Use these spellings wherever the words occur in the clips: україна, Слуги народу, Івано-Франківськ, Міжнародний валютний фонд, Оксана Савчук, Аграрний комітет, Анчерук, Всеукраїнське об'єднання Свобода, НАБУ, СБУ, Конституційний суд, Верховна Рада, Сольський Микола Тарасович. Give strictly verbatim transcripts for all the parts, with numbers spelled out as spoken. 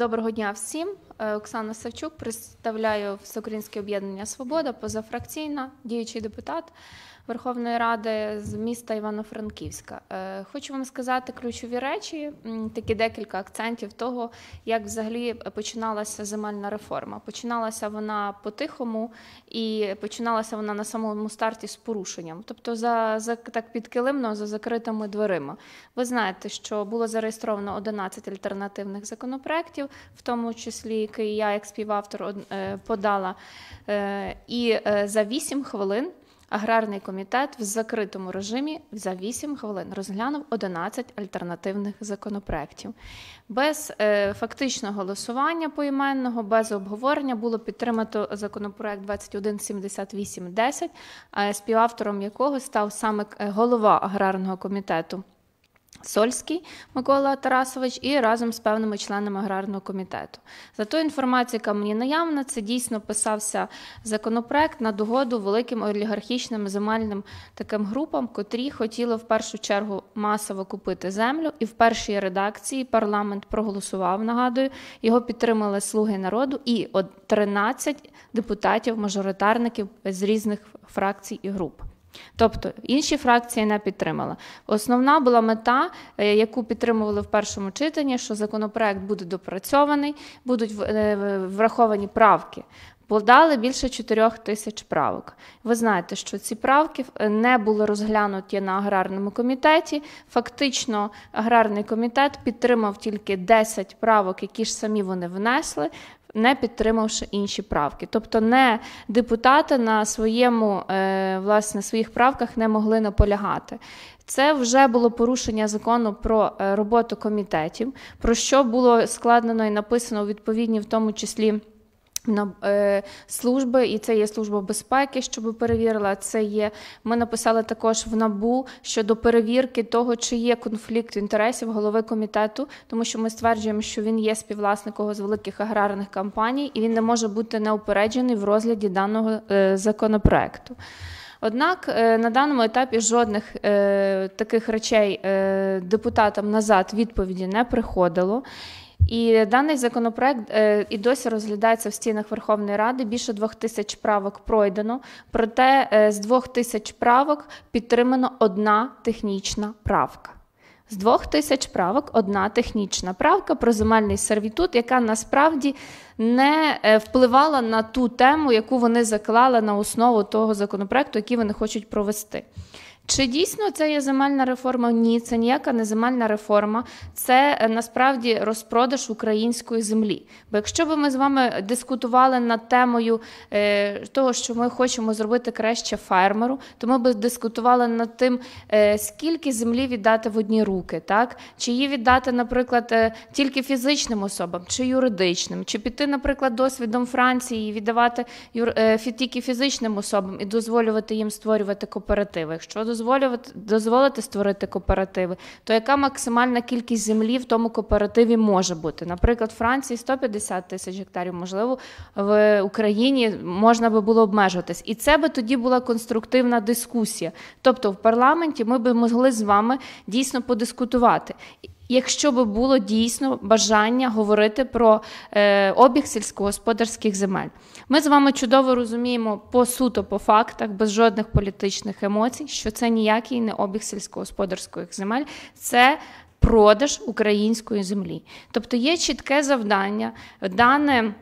Доброго дня всім. Оксана Савчук, представляю Всеукраїнське об'єднання Свобода, позафракційна, діючий депутат Верховної Ради з міста Івано-Франківська. Хочу вам сказати ключові речі, такі декілька акцентів того, як взагалі починалася земельна реформа. Починалася вона по-тихому і починалася вона на самому старті з порушенням, тобто за, за, так підкилимно, за закритими дверима. Ви знаєте, що було зареєстровано одинадцять альтернативних законопроєктів, в тому числі який я як співавтор подала, і за вісім хвилин Аграрний комітет в закритому режимі за вісім хвилин розглянув одинадцять альтернативних законопроєктів. Без фактичного голосування поіменного, без обговорення було підтримано законопроєкт двадцять один сімдесят вісім десять, співавтором якого став саме голова Аграрного комітету Сольський Микола Тарасович і разом з певними членами аграрного комітету. За ту інформацію, яка мені наявна, це дійсно писався законопроект на догоду великим олігархічним земельним таким групам, котрі хотіли в першу чергу масово купити землю. І в першій редакції парламент проголосував, нагадую, його підтримали Слуги народу і тринадцять депутатів-мажоритарників з різних фракцій і груп. Тобто інші фракції не підтримали. Основна була мета, яку підтримували в першому читанні, що законопроект буде допрацьований, будуть враховані правки. Подали більше чотирьох тисяч правок. Ви знаєте, що ці правки не були розглянуті на аграрному комітеті. Фактично, аграрний комітет підтримав тільки десять правок, які ж самі вони внесли, не підтримавши інші правки. Тобто не депутати на своєму, власне, своїх правках не могли наполягати. Це вже було порушення закону про роботу комітетів, про що було складено і написано у відповідні, в тому числі, служби, і це є служба безпеки, щоб перевірила, це є, ми написали також в НАБУ щодо перевірки того, чи є конфлікт інтересів голови комітету, тому що ми стверджуємо, що він є співвласником з великих аграрних компаній, і він не може бути неупереджений в розгляді даного законопроекту. Однак на даному етапі жодних е, таких речей е, депутатам назад відповіді не приходило. І даний законопроект і досі розглядається в стінах Верховної Ради. Більше двох тисяч правок пройдено, проте з двох тисяч правок підтримано одна технічна правка. З двох тисяч правок одна технічна правка про земельний сервітут, яка насправді не впливала на ту тему, яку вони заклали на основу того законопроекту, який вони хочуть провести. Чи дійсно це є земельна реформа? Ні, це ніяка не земельна реформа. Це насправді розпродаж української землі. Бо якщо б ми з вами дискутували над темою е, того, що ми хочемо зробити краще фермеру, то ми б дискутували над тим, е, скільки землі віддати в одні руки, так? Чи її віддати, наприклад, е, тільки фізичним особам, чи юридичним, чи піти, наприклад, досвідом Франції і віддавати юр... е, тільки фізичним особам і дозволювати їм створювати кооперативи. Якщо дозволити створити кооперативи, то яка максимальна кількість землі в тому кооперативі може бути? Наприклад, в Франції сто п'ятдесят тисяч гектарів, можливо, в Україні можна би було обмежуватись. І це би тоді була конструктивна дискусія. Тобто в парламенті ми би могли з вами дійсно подискутувати. Якщо би було дійсно бажання говорити про е, обіг сільськогосподарських земель. Ми з вами чудово розуміємо по суто, по фактах, без жодних політичних емоцій, що це ніякий не обіг сільськогосподарських земель, це продаж української землі. Тобто є чітке завдання, дане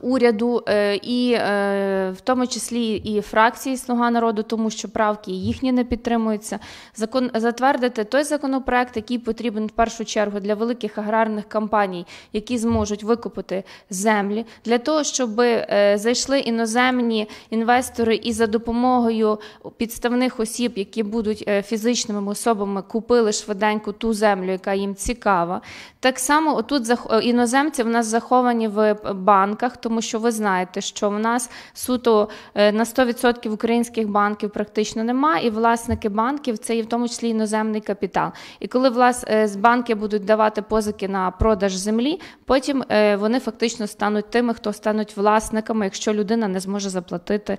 уряду і в тому числі і фракції «Слуга народу», тому що правки їхні не підтримуються, закон, затвердити той законопроект, який потрібен в першу чергу для великих аграрних компаній, які зможуть викупити землі, для того, щоб зайшли іноземні інвестори і за допомогою підставних осіб, які будуть фізичними особами, купили швиденько ту землю, яка їм цікава. Так само отут іноземці в нас заховані в банк, банках, тому що ви знаєте, що в нас суто на сто відсотків українських банків практично немає, і власники банків – це і в тому числі іноземний капітал. І коли банки будуть давати позики на продаж землі, потім вони фактично стануть тими, хто стануть власниками, якщо людина не зможе заплатити,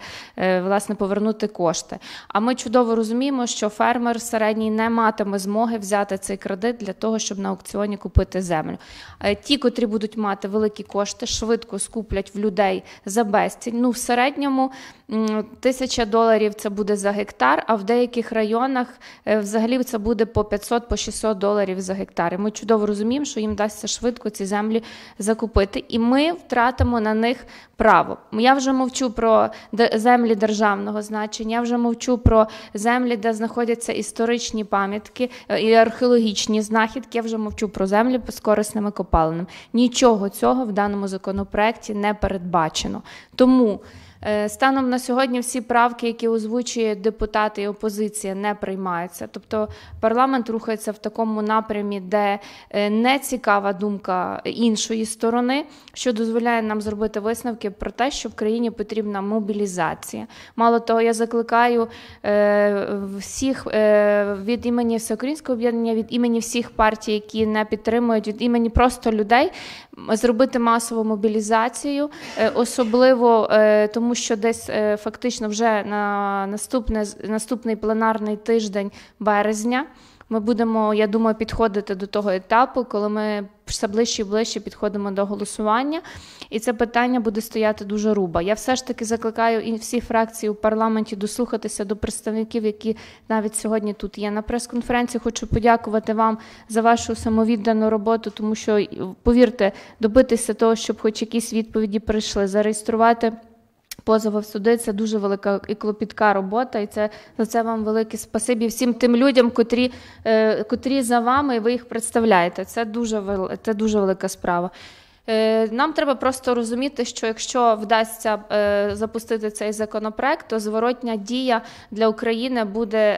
власне, повернути кошти. А ми чудово розуміємо, що фермер середній не матиме змоги взяти цей кредит для того, щоб на аукціоні купити землю. Ті, котрі будуть мати великі кошти, швидко скуплять в людей за безцінь. Ну, в середньому тисяча доларів це буде за гектар, а в деяких районах взагалі це буде по п'ятсот, по шістсот доларів за гектар. І ми чудово розуміємо, що їм дасться швидко ці землі закупити, і ми втратимо на них право. Я вже мовчу про землі державного значення, я вже мовчу про землі, де знаходяться історичні пам'ятки і археологічні знахідки, я вже мовчу про землі з корисними копалинами. Нічого цього в даному законопроекті не передбачено. Тому станом на сьогодні всі правки, які озвучує депутати і опозиція, не приймаються. Тобто парламент рухається в такому напрямі, де не цікава думка іншої сторони, що дозволяє нам зробити висновки про те, що в країні потрібна мобілізація. Мало того, я закликаю всіх від імені Всеукраїнського об'єднання, від імені всіх партій, які не підтримують, від імені просто людей, зробити масову мобілізацію, особливо тому, що десь фактично вже на наступний пленарний тиждень березня ми будемо, я думаю, підходити до того етапу, коли ми все ближче і ближче підходимо до голосування, і це питання буде стояти дуже рубо. Я все ж таки закликаю і всі фракції у парламенті дослухатися до представників, які навіть сьогодні тут є на прес-конференції. Хочу подякувати вам за вашу самовіддану роботу, тому що, повірте, добитися того, щоб хоч якісь відповіді прийшли, зареєструвати позови в суди – це дуже велика і клопітка робота, і за це вам велике спасибі всім тим людям, котрі за вами, і ви їх представляєте. Це дуже велика справа. Нам треба просто розуміти, що якщо вдасться запустити цей законопроект, то зворотня дія для України буде,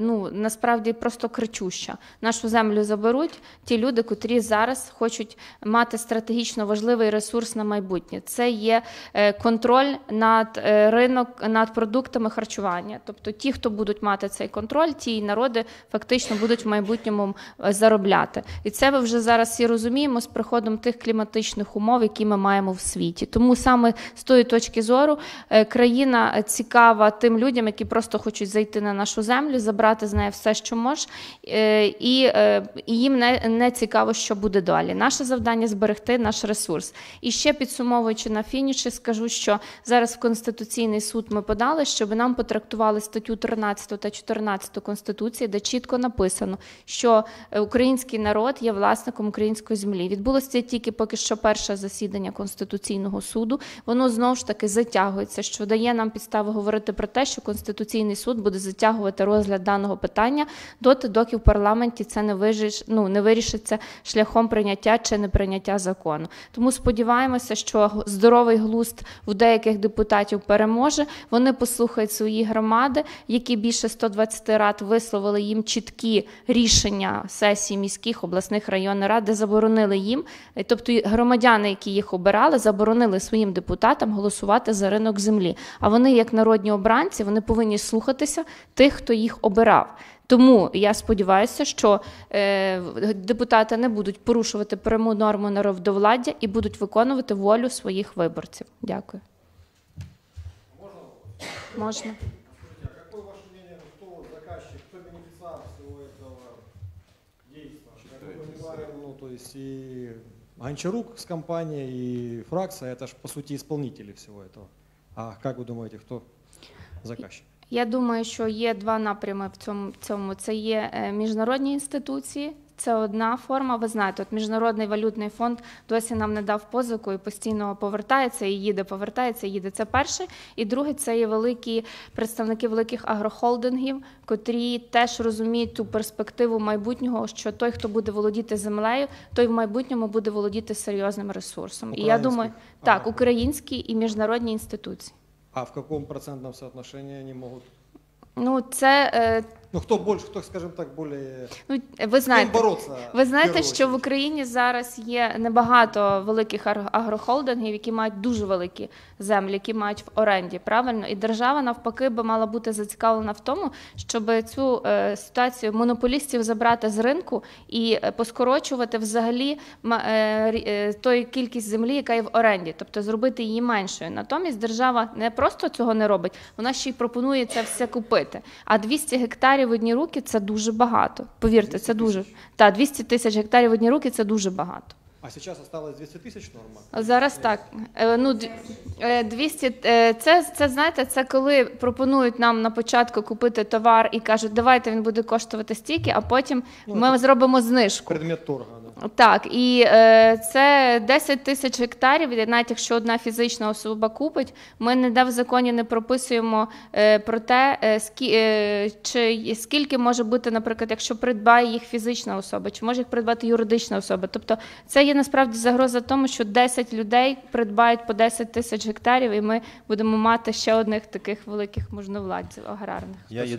ну, насправді просто кричуща. Нашу землю заберуть ті люди, котрі зараз хочуть мати стратегічно важливий ресурс на майбутнє. Це є контроль над ринок, над продуктами харчування. Тобто ті, хто будуть мати цей контроль, ті народи фактично будуть в майбутньому заробляти. І це ми вже зараз і розуміємо з приходом тих кліматичних умов, які ми маємо в світі. Тому саме з тої точки зору країна цікава тим людям, які просто хочуть зайти на нашу землю, забрати з неї все, що може, і їм не цікаво, що буде далі. Наше завдання – зберегти наш ресурс. І ще підсумовуючи на фініші, скажу, що зараз в Конституційний суд ми подали, щоб нам потрактували статтю тринадцяту та чотирнадцяту Конституції, де чітко написано, що український народ є власником української землі. Відбулося тільки поки що перше засідання Конституційного суду, воно знову ж таки затягується, що дає нам підстави говорити про те, що Конституційний суд буде затягувати розгляд даного питання доти, доки в парламенті це не вирішиться шляхом прийняття чи неприйняття закону. Тому сподіваємося, що здоровий глузд у деяких депутатів переможе, вони послухають свої громади, які більше ста двадцяти рад висловили їм чіткі рішення сесій міських, обласних, районних рад, де заборонили їм, тобто Тобто громадяни, які їх обирали, заборонили своїм депутатам голосувати за ринок землі. А вони, як народні обранці, вони повинні слухатися тих, хто їх обирав. Тому я сподіваюся, що депутати не будуть порушувати пряму норму народовладдя і будуть виконувати волю своїх виборців. Дякую. Можна? То есть и Анчерук с компанией, и фракция, это же по сути исполнители всего этого. А как вы думаете, кто заказчик? Я думаю, що є два напрями в цьому. Це є міжнародні інституції. Це одна форма, ви знаєте, от Міжнародний валютний фонд досі нам не дав позику і постійно повертається, і їде, повертається, і їде. Це перше. І друге, це є великі представники великих агрохолдингів, котрі теж розуміють ту перспективу майбутнього, що той, хто буде володіти землею, той в майбутньому буде володіти серйозним ресурсом. І я думаю, так, українські і міжнародні інституції. А в якому процентному співвідношенні вони можуть? Ну, це Ну, хто більше, хто, скажімо так, більше, ну, ви знаєте, з ким боротися? Ви знаєте, що в Україні зараз є небагато великих агрохолдингів, які мають дуже великі землі, які мають в оренді, правильно? І держава, навпаки, би мала бути зацікавлена в тому, щоб цю е, ситуацію монополістів забрати з ринку і поскорочувати взагалі е, е, тої кількість землі, яка є в оренді, тобто зробити її меншою. Натомість держава не просто цього не робить, вона ще й пропонує це все купити. А двісті гектарів в одні руки – це дуже багато. Повірте, це дуже. Та, двісті тисяч гектарів в одні руки – це дуже багато. А зараз залишилось двісті тисяч норма? Зараз так. Ну, двісті, це, це, знаєте, це коли пропонують нам на початку купити товар і кажуть, давайте він буде коштувати стільки, а потім ну, ми зробимо знижку. Предмет торгу. Да. Так, і це десять тисяч гектарів, навіть якщо одна фізична особа купить, ми ніде в законі не прописуємо про те, скільки може бути, наприклад, якщо придбає їх фізична особа, чи може їх придбати юридична особа. Тобто це є насправді загроза тому, що десять людей придбають по десять тисяч гектарів, і ми будемо мати ще одних таких великих можновладців аграрних.